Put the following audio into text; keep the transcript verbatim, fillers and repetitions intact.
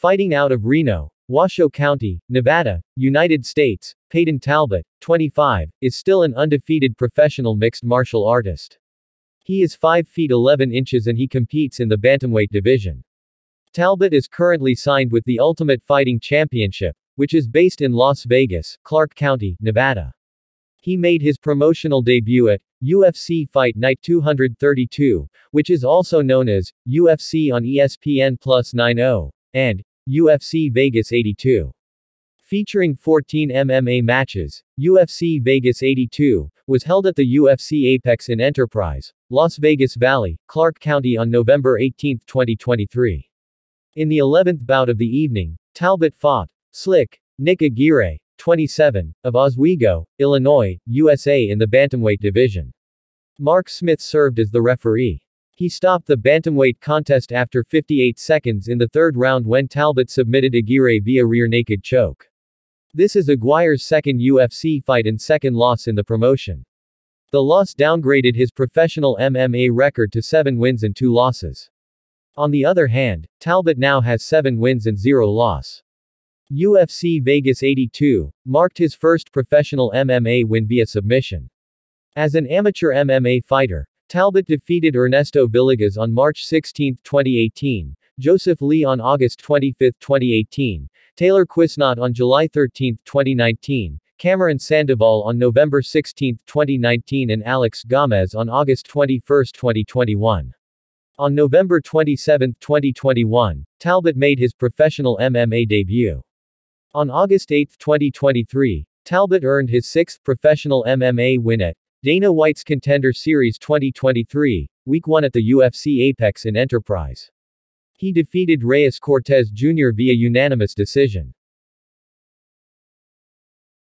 Fighting out of Reno, Washoe County, Nevada, United States, Payton Talbott, twenty-five, is still an undefeated professional mixed martial artist. He is five feet eleven inches and he competes in the bantamweight division. Talbott is currently signed with the Ultimate Fighting Championship, which is based in Las Vegas, Clark County, Nevada. He made his promotional debut at U F C Fight Night two thirty-two, which is also known as U F C on E S P N plus ninety, and U F C Vegas eighty-two. Featuring fourteen M M A matches, U F C Vegas eighty-two was held at the U F C Apex in Enterprise, Las Vegas Valley, Clark County on November eighteenth twenty twenty-three. In the eleventh bout of the evening, Talbott fought Slick Nick Aguirre, twenty-seven, of Oswego, Illinois, U S A in the bantamweight division. Mark Smith served as the referee. He stopped the bantamweight contest after fifty-eight seconds in the third round when Talbott submitted Aguirre via rear naked choke. This is Aguirre's second U F C fight and second loss in the promotion. The loss downgraded his professional M M A record to seven wins and two losses. On the other hand, Talbott now has seven wins and zero loss. U F C Vegas eighty-two marked his first professional M M A win via submission. As an amateur M M A fighter, Talbott defeated Ernesto Villegas on March sixteenth twenty eighteen, Joseph Lee on August twenty-fifth twenty eighteen, Taylor Cuisnot on July thirteenth twenty nineteen, Cameron Sandoval on November sixteenth twenty nineteen and Alex Gamez on August twenty-first twenty twenty-one. On November twenty-seventh twenty twenty-one, Talbott made his professional M M A debut. On August eighth twenty twenty-three, Talbott earned his sixth professional M M A win at Dana White's Contender Series twenty twenty-three, Week one at the U F C Apex in Enterprise. He defeated Reyes Cortez Junior via unanimous decision.